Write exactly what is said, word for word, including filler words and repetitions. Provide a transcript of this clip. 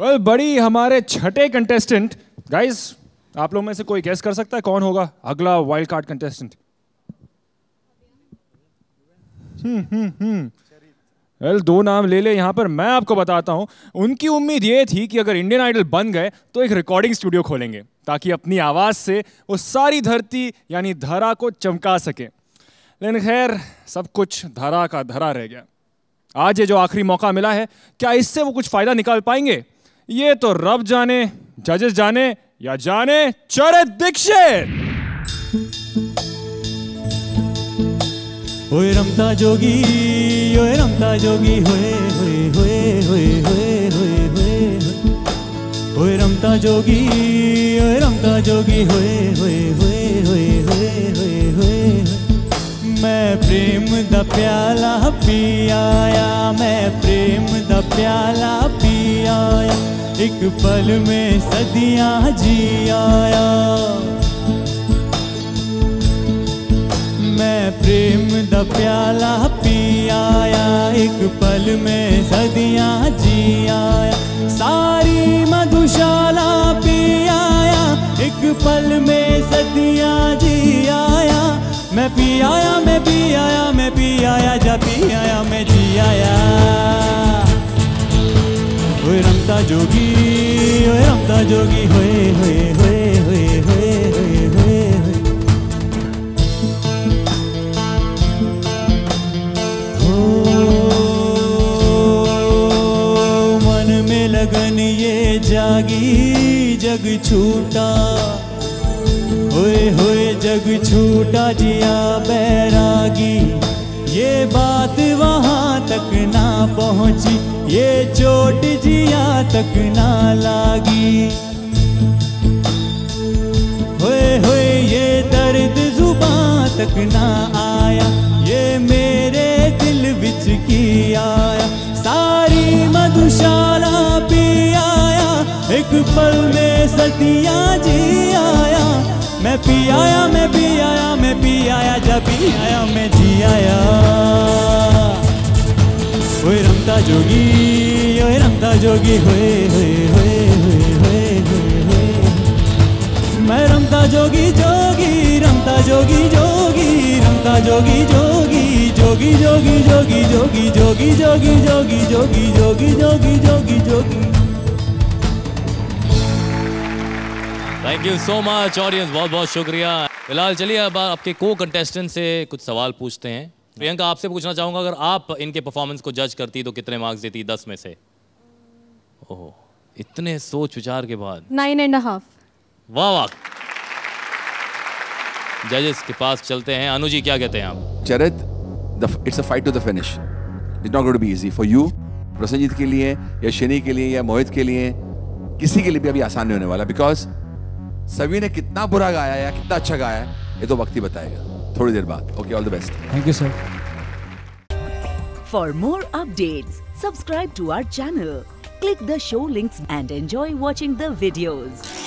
well, बड़ी हमारे छठे कंटेस्टेंट गाइज, आप लोग में से कोई गेस कर सकता है कौन होगा अगला wild card contestant? Hmm hmm hmm well दो नाम ले ले यहाँ पर, मैं आपको बताता हूँ। उनकी उम्मीद ये थी कि अगर इंडियन आइडल बन गए तो एक रिकॉर्डिंग स्टूडियो खोलेंगे ताकि अपनी आवाज़ से वो सारी धरती यानी धरा को चमका सके, लेकिन खैर सब कुछ धरा का धरा रह गया। आज ये जो आखिरी मौका मिला है, क्या इससे वो कुछ फ़ायदा निकाल पाएंगे? ये तो रब जाने, जजेस जाने या जाने चरे दीक्षित। ओए रमता जोगी, ओए रमता जोगी, होए होए होए होए होए होए होए होए रमता जोगी, ओए रमता जोगी, होए होए होए होए होए होए होए। मैं प्रेम दा प्याला पी आया, मैं प्रेम दा प्याला पी आया, एक पल में सदियां जी आया। मैं प्रेम दा प्याला पी आया, एक पल में सदियां जी आया, सारी मधुशाला पी आया, एक पल में सदियां जी आया। मैं पी आया, मैं पी आया, मैं पी आया, जा पी आया मैं जी आया। ओए रमता जोगी, ओए रमता जोगी, होए होए होए होए होए होए होए। लगन ये जागी, जग छूटा, होए होए जग छूटा जिया बैरागी। ये बात वहाँ तक ना पहुँची, ये चोट जिया तक ना लागी। होए होए ये दर्द जुबां तक ना आया, ये मेरे दिल विच की आया, सारी मधुशाला पी आया, एक पल में सदियां जी आया। मैं पी आया, मैं पी आया, मैं पी आया, जा पी आया मैं जी आया। ओए रमता जोगी, ओए रमता जोगी, होए होए होए होए होए। मैं रमता जोगी जोगी, रमता जोगी जोगी, रमता जोगी जोगी, जोगी जोगी जोगी जोगी जोगी जोगी जोगी जोगी जोगी जोगी जोगी जोगी। Thank you so much audience, बहुत बहुत शुक्रिया। फिलहाल चलिए अब आपके को कंटेस्टेंट से कुछ सवाल पूछते हैं। प्रियंका, आपसे पूछना चाहूँगा, अगर आप इनके परफॉर्मेंस को जज करती तो कितने मार्क्स देती दस में से? ओह, इतने सोच विचार के बाद नाइन एंड हाफ। वाह वाह। जजेस के पास चलते हैं। अनु जी, क्या कहते हैं आप? Charit, it's a fight to the finish, it's not going to be easy for you. Prasanjit के लिए या शनि के लिए या मोहित के लिए, किसी के लिए भी अभी आसान नहीं होने वाला, बिकॉज सभी ने कितना बुरा गाया या कितना अच्छा गाया ये तो वक्त ही बताएगा थोड़ी देर बाद। Okay, all the best. Thank you sir. For more updates, subscribe to our channel, click the show links and enjoy watching the videos.